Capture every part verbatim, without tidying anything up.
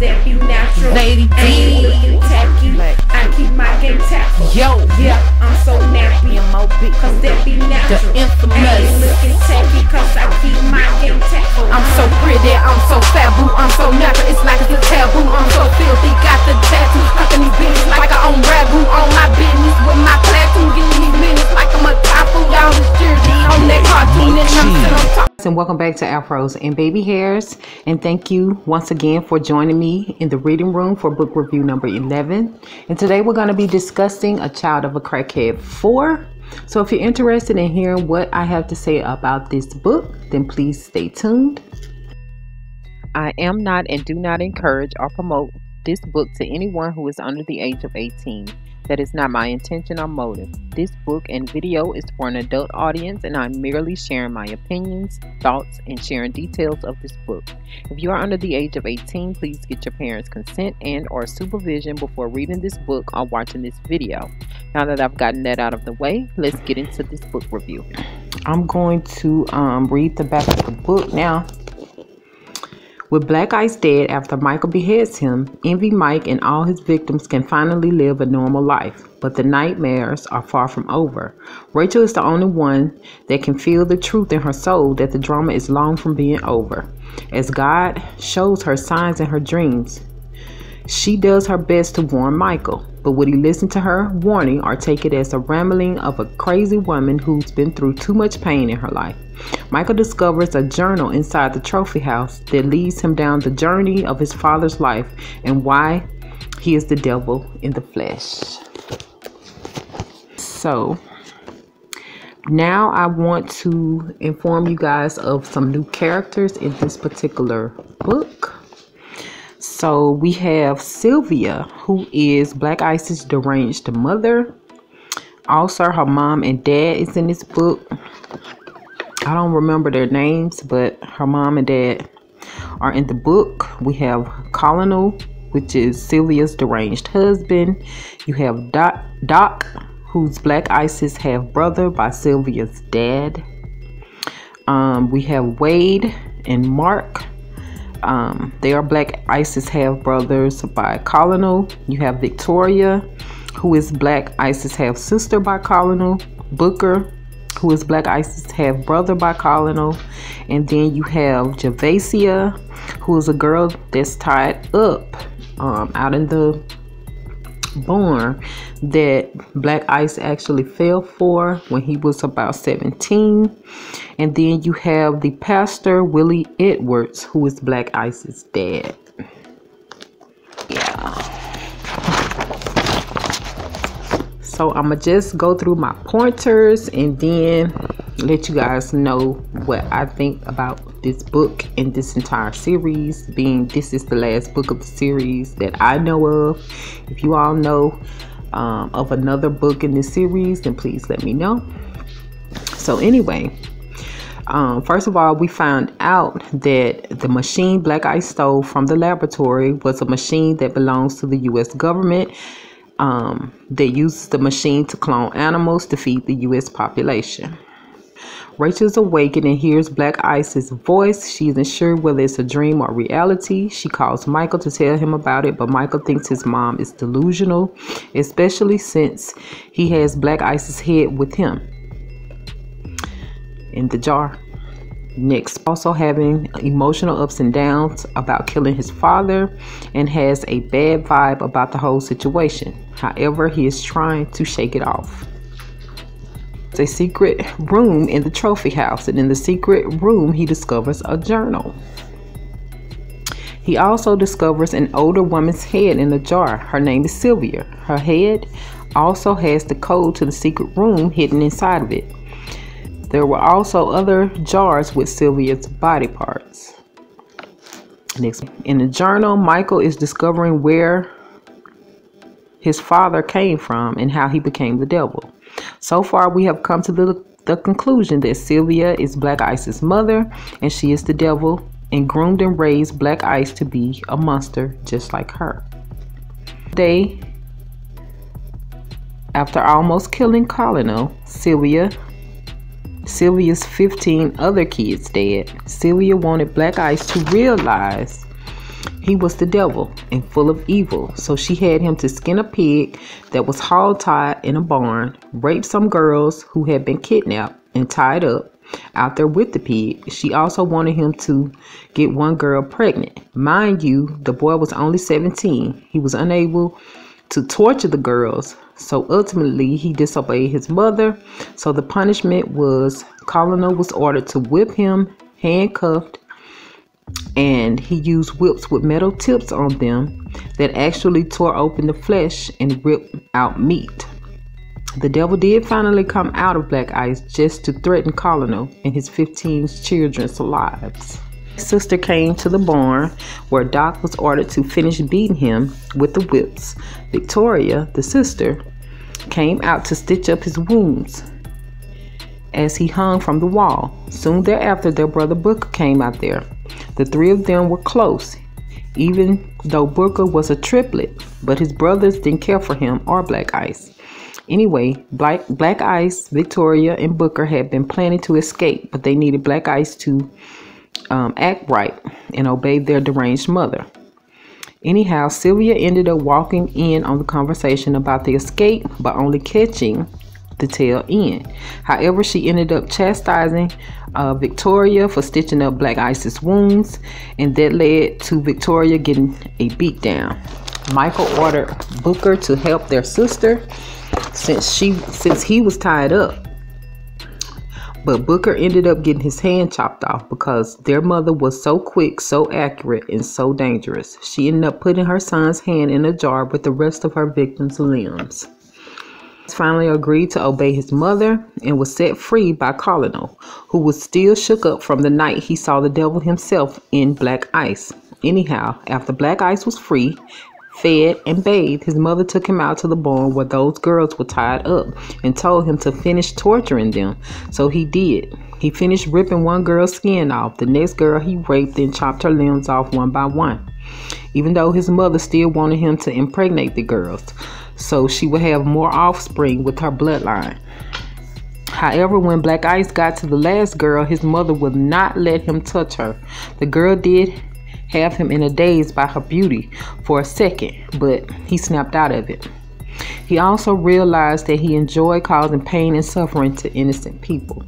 that be natural. Lady D. And attack you. I keep my game tackled. Yo, yeah, I'm so nappy. Cause that be natural. The infamous. I ain't looking tacky cause I keep my game tackled. I'm so pretty, I'm so fabu, I'm so natural. It's like it's a taboo. I'm so filthy, got the tattoo. Fucking these bitches like I own Rabu. On my business with my platoon. Getting these minutes like I'm a tapu. Y'all is jersey on that cartoon and I'm still on top. And welcome back to Afros and Baby Hairs, and thank you once again for joining me in the reading room for book review number eleven. And today we're going to be discussing A Child of a Crackhead four. So if you're interested in hearing what I have to say about this book, then please stay tuned. I am not and do not encourage or promote this book to anyone who is under the age of eighteen. That is not my intention or motive. This book and video is for an adult audience, and I'm merely sharing my opinions, thoughts, and sharing details of this book. If you are under the age of eighteen, please get your parents' consent and or supervision before reading this book or watching this video. Now that I've gotten that out of the way, let's get into this book review. I'm going to um, read the back of the book now. With Black Ice dead after Michael beheads him, Envy Mike and all his victims can finally live a normal life, but the nightmares are far from over. Rachel is the only one that can feel the truth in her soul that the drama is long from being over. As God shows her signs in her dreams, she does her best to warn Michael, but would he listen to her warning or take it as a rambling of a crazy woman who's been through too much pain in her life? Michael discovers a journal inside the trophy house that leads him down the journey of his father's life and why he is the devil in the flesh. So now I want to inform you guys of some new characters in this particular book. So we have Sylvia, who is Black Ice's deranged mother. Also, her mom and dad is in this book. I don't remember their names, but her mom and dad are in the book. We have Colonel, which is Sylvia's deranged husband. You have Doc, Doc who's Black Ice's half-brother by Sylvia's dad. Um, we have Wade and Mark. Um, they are Black Ice's half-brothers by Colonel. You have Victoria, who is Black Ice's half-sister by Colonel. Booker, who is Black Ice's half-brother by Colonel. And then you have Gervasia, who is a girl that's tied up um, out in the barn that Black Ice actually fell for when he was about seventeen. And then you have the pastor, Willie Edwards, who is Black Ice's dad. Yeah. So I'ma just go through my pointers and then let you guys know what I think about this book and this entire series, being this is the last book of the series that I know of. If you all know um, of another book in this series, then please let me know. So anyway, um, first of all, we found out that the machine Black Ice stole from the laboratory was a machine that belongs to the U S government. Um, they use the machine to clone animals to feed the U S population. Rachel's awakened and hears Black Ice's voice. She isn't sure whether it's a dream or reality. She calls Michael to tell him about it, but Michael thinks his mom is delusional, especially since he has Black Ice's head with him in the jar. Nick's also having emotional ups and downs about killing his father and has a bad vibe about the whole situation. However, he is trying to shake it off. It's a secret room in the trophy house, and in the secret room he discovers a journal. He also discovers an older woman's head in a jar. Her name is Sylvia. Her head also has the code to the secret room hidden inside of it. There were also other jars with Sylvia's body parts. Next, in the journal, Michael is discovering where his father came from and how he became the devil. So far, we have come to the, the conclusion that Sylvia is Black Ice's mother, and she is the devil and groomed and raised Black Ice to be a monster just like her. Day after almost killing Colonel, Sylvia Sylvia's fifteen other kids dead. Sylvia wanted Black Ice to realize He was the devil and full of evil, so she had him to skin a pig that was hog-tied in a barn, rape some girls who had been kidnapped and tied up out there with the pig. She also wanted him to get one girl pregnant. Mind you, the boy was only seventeen. He was unable to torture the girls, so ultimately he disobeyed his mother. So the punishment was Colonel was ordered to whip him handcuffed, and he used whips with metal tips on them that actually tore open the flesh and ripped out meat. The devil did finally come out of Black Ice just to threaten Colonel and his fifteen children's lives. His sister came to the barn where Doc was ordered to finish beating him with the whips. Victoria, the sister, came out to stitch up his wounds as he hung from the wall. Soon thereafter, their brother Booker came out there. The three of them were close, even though Booker was a triplet, but his brothers didn't care for him or Black Ice. Anyway, Black, Black Ice, Victoria, and Booker had been planning to escape, but they needed Black Ice to um, act right and obey their deranged mother. Anyhow, Sylvia ended up walking in on the conversation about the escape, but only catching the tail end. However, she ended up chastising uh, Victoria for stitching up Black Ice's wounds, and that led to Victoria getting a beatdown. Michael ordered Booker to help their sister since she since he was tied up, but Booker ended up getting his hand chopped off because their mother was so quick, so accurate, and so dangerous. She ended up putting her son's hand in a jar with the rest of her victim's limbs. He finally agreed to obey his mother and was set free by Colonel, who was still shook up from the night he saw the devil himself in Black Ice. Anyhow, after Black Ice was free, fed, and bathed, his mother took him out to the barn where those girls were tied up and told him to finish torturing them. So he did. He finished ripping one girl's skin off. The next girl he raped and chopped her limbs off one by one, even though his mother still wanted him to impregnate the girls so she would have more offspring with her bloodline. However, when Black Ice got to the last girl, his mother would not let him touch her. The girl did have him in a daze by her beauty for a second, but he snapped out of it. He also realized that he enjoyed causing pain and suffering to innocent people.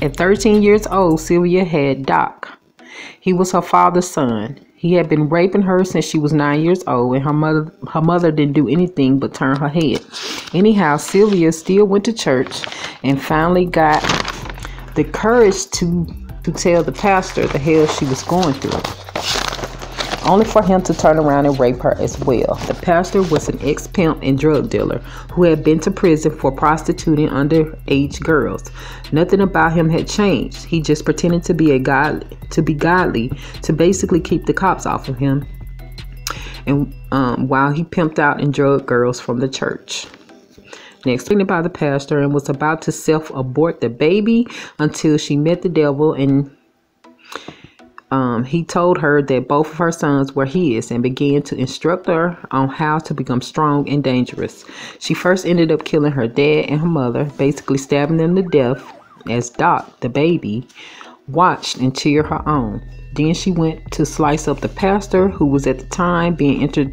At thirteen years old, Sylvia had Doc. He was her father's son. He had been raping her since she was nine years old, and her mother her mother didn't do anything but turn her head. Anyhow, Sylvia still went to church and finally got the courage to to tell the pastor the hell she was going through, only for him to turn around and rape her as well. The pastor was an ex-pimp and drug dealer who had been to prison for prostituting underage girls. Nothing about him had changed. He just pretended to be a god to be godly to basically keep the cops off of him, and um, while he pimped out and drugged girls from the church. Next, pregnant by the pastor, and was about to self-abort the baby until she met the devil, and um, he told her that both of her sons were his and began to instruct her on how to become strong and dangerous. She first ended up killing her dad and her mother, basically stabbing them to death as Doc, the baby, watched and cheered her on. Then she went to slice up the pastor, who was at the time being entered.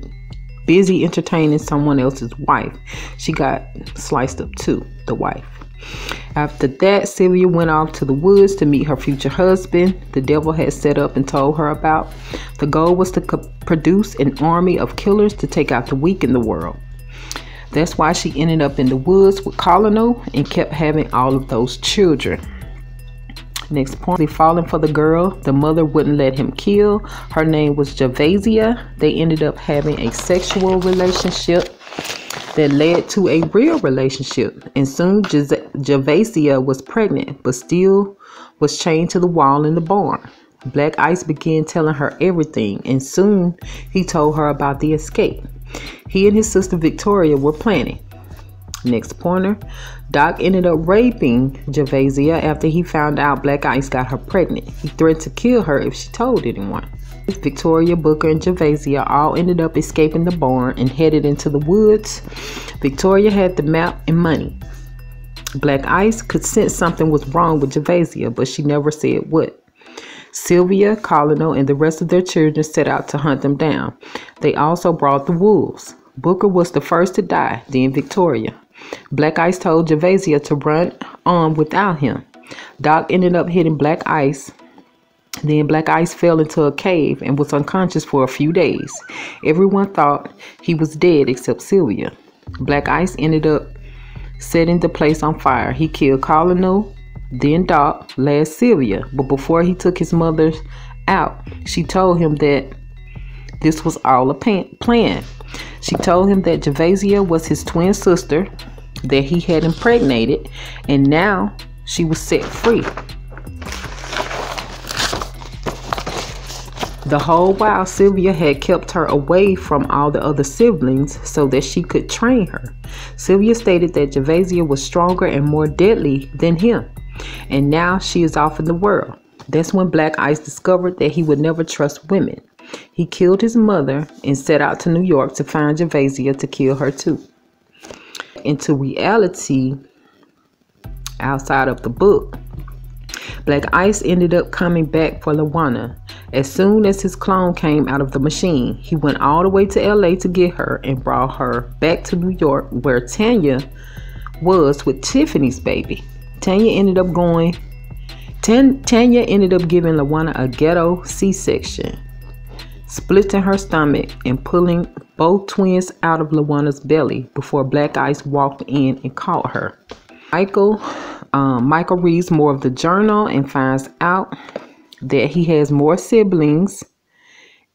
busy entertaining someone else's wife. She got sliced up too, the wife. After that, Sylvia went off to the woods to meet her future husband the devil had set up and told her about. The goal was to produce an army of killers to take out the weak in the world. That's why she ended up in the woods with Colonel and kept having all of those children. Next point, falling for the girl the mother wouldn't let him kill. Her name was Gervasia. They ended up having a sexual relationship that led to a real relationship, and soon Gervasia was pregnant but still was chained to the wall in the barn. Black Ice began telling her everything, and soon he told her about the escape he and his sister Victoria were planning. Next pointer, Doc ended up raping Gervasia after he found out Black Ice got her pregnant. He threatened to kill her if she told anyone. Victoria, Booker, and Gervasia all ended up escaping the barn and headed into the woods. Victoria had the map and money. Black Ice could sense something was wrong with Gervasia, but she never said what. Sylvia, Colonel, and the rest of their children set out to hunt them down. They also brought the wolves. Booker was the first to die, then Victoria. Black Ice told Gervasia to run on without him. Doc ended up hitting Black Ice. Then Black Ice fell into a cave and was unconscious for a few days. Everyone thought he was dead except Sylvia. Black Ice ended up setting the place on fire. He killed Colonel, then Doc, last Sylvia. But before he took his mother out, she told him that this was all a plan. She told him that Gervasia was his twin sister that he had impregnated, and now she was set free. The whole while, Sylvia had kept her away from all the other siblings so that she could train her. Sylvia stated that Gervasia was stronger and more deadly than him, and now she is off in the world. That's when Black Ice discovered that he would never trust women. He killed his mother and set out to New York to find Gervasia to kill her too. Into reality, outside of the book, Black Ice ended up coming back for LaWanna. As soon as his clone came out of the machine, he went all the way to L A to get her and brought her back to New York, where Tanya was with Tiffany's baby. Tanya ended up going, Tan, Tanya ended up giving LaWanna a ghetto C-section, splitting her stomach and pulling both twins out of LaWanna's belly before Black Ice walked in and caught her. Michael, um, Michael reads more of the journal and finds out that he has more siblings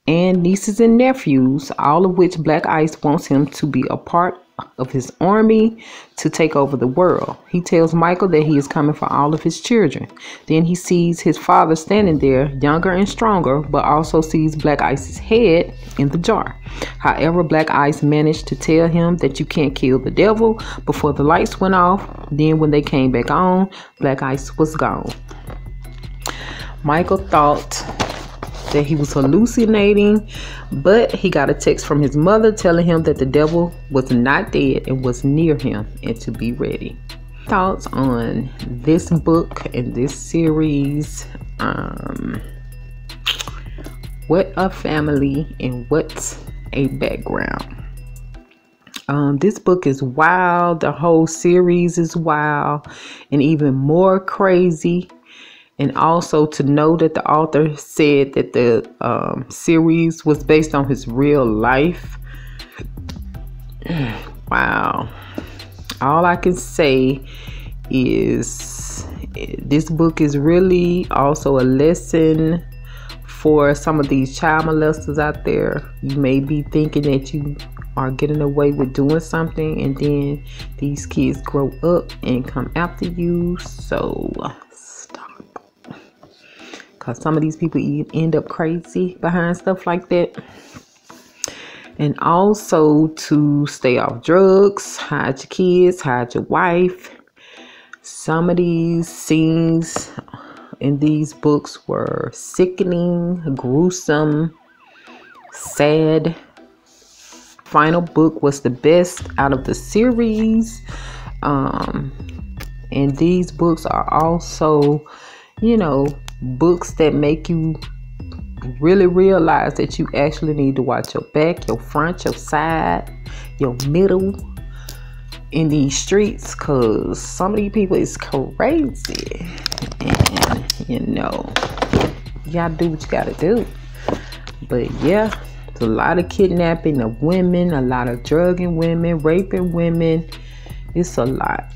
and nieces and nephews, all of which Black Ice wants him to be a part of his army to take over the world. He tells Michael that he is coming for all of his children. Then he sees his father standing there, younger and stronger, but also sees Black Ice's head in the jar. However, Black Ice managed to tell him that you can't kill the devil before the lights went off. Then when they came back on, Black Ice was gone. Michael thought that he was hallucinating, but he got a text from his mother telling him that the devil was not dead and was near him and to be ready. Thoughts on this book and this series? Um, what a family and what a background. Um, this book is wild. The whole series is wild and even more crazy. And also to know that the author said that the um, series was based on his real life. Wow. All I can say is this book is really also a lesson for some of these child molesters out there. You may be thinking that you are getting away with doing something, and then these kids grow up and come after you. So because some of these people end up crazy behind stuff like that. And also to stay off drugs, hide your kids, hide your wife. Some of these scenes in these books were sickening, gruesome, sad. Final book was the best out of the series. Um, and these books are also, you know, books that make you really realize that you actually need to watch your back, your front, your side, your middle in these streets, because some of these people is crazy. And you know, you gotta do what you gotta do. But yeah, it's a lot of kidnapping of women, a lot of drugging women, raping women. It's a lot.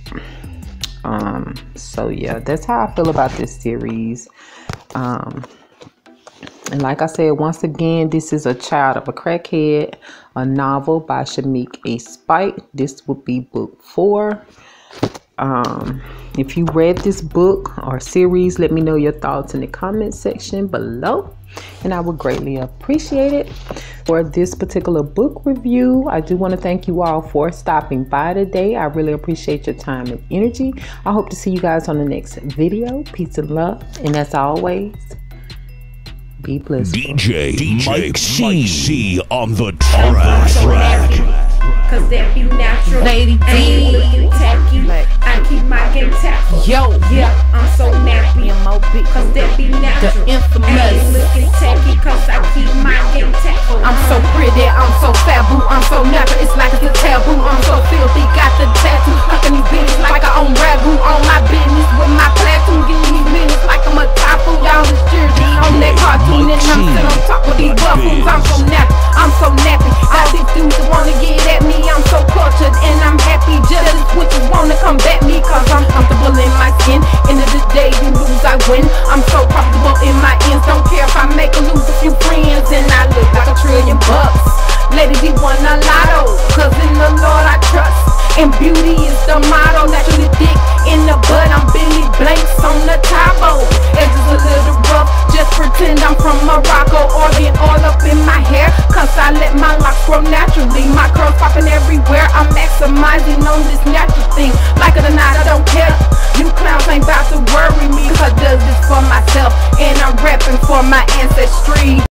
Um, so yeah, that's how I feel about this series. Um, and like I said, once again, this is A Child of a Crackhead, a novel by Shameek A. Speight. This would be book four. Um, if you read this book or series, let me know your thoughts in the comment section below, and I would greatly appreciate it. For this particular book review, I do want to thank you all for stopping by today. I really appreciate your time and energy. I hope to see you guys on the next video. Peace and love, and as always, be blissful. D J, D J Mike C. Mike C on the track. cause that be natural. Lady I ain't looking tacky, I keep my game tackle. Yo, yeah, I'm so nappy, cause that be natural. The infamous. I ain't looking tacky, cause I keep my game tackle. I'm so pretty, I'm so fabu, I'm so natural. It's like it's a taboo, I'm so filthy, got the tattoo. Fucking these bitches like I own ragu, on my business with my platoon. Getting these minutes like I'm a tapu, y'all is jersey on that cartoon. And I'm still on top with these buffles, I'm so natural, I'm so nappy. I see dudes that wanna get at me, I'm so cultured and I'm happy. Just what you wanna come back me, cause I'm comfortable in my skin. End of the day, you lose, I win. I'm so profitable in my ends, don't care if I make or lose a few friends. And I look like a trillion bucks, ladies, you won a lotto, cause in the Lord I trust. And beauty is the motto, naturally thick in the butt. I'm Billy Blanks on the tabo, edges a little rough, just pretend I'm from Morocco. Orient all up in my hair, cause I let my locks grow naturally. My curls popping everywhere, I'm maximizing on this natural thing. Like it or not, I don't care, you clowns ain't about to worry me, cause I does this for myself, and I'm rapping for my ancestry.